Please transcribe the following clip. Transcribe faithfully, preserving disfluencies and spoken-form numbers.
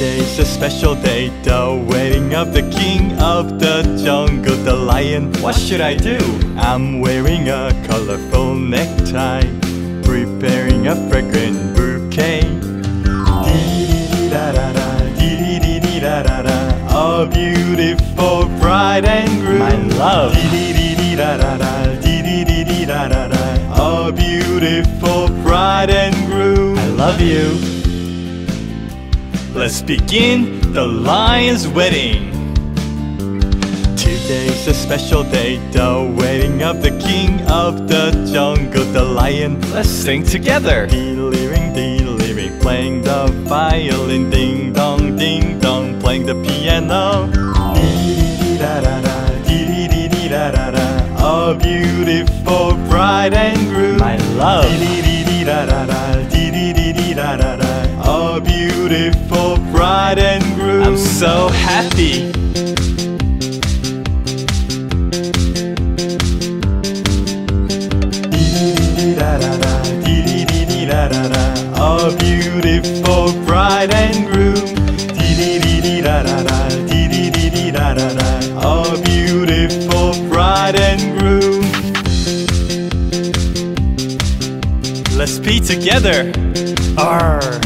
Today's a special day, the wedding of the king of the jungle, the lion. What should I do? I'm wearing a colorful necktie, preparing a fragrant bouquet. Dee-dee-dee-da-da-da, dee-dee-dee-dee-da-da-da, a beautiful bride and groom, my love. Dee-dee-dee-dee-da-da-da, dee-dee-dee-dee-da-da-da, a beautiful bride and groom, I love you. Let's begin the lion's wedding. Today's a special day, the wedding of the king of the jungle, the lion. Let's sing together. Dee-lee-ring, dee-lee-ring, playing the violin. Ding-dong, ding-dong, playing the piano. Dee-dee-dee-da-da-da, dee-dee-dee-dee-da-da-da, a beautiful bride and groom, my love. Dee-dee-dee-dee-da-da-da, dee-dee-dee-dee-da-da-da, a beautiful bride and groom, I'm so happy. Dee-dee-dee-da-da-da, dee-dee-dee-dee-da-da-da, a beautiful bride and groom. Dee-dee-dee-dee-da-da-da, dee-dee-dee-dee-da-da-da, a beautiful bride and groom. Let's be together. Arr.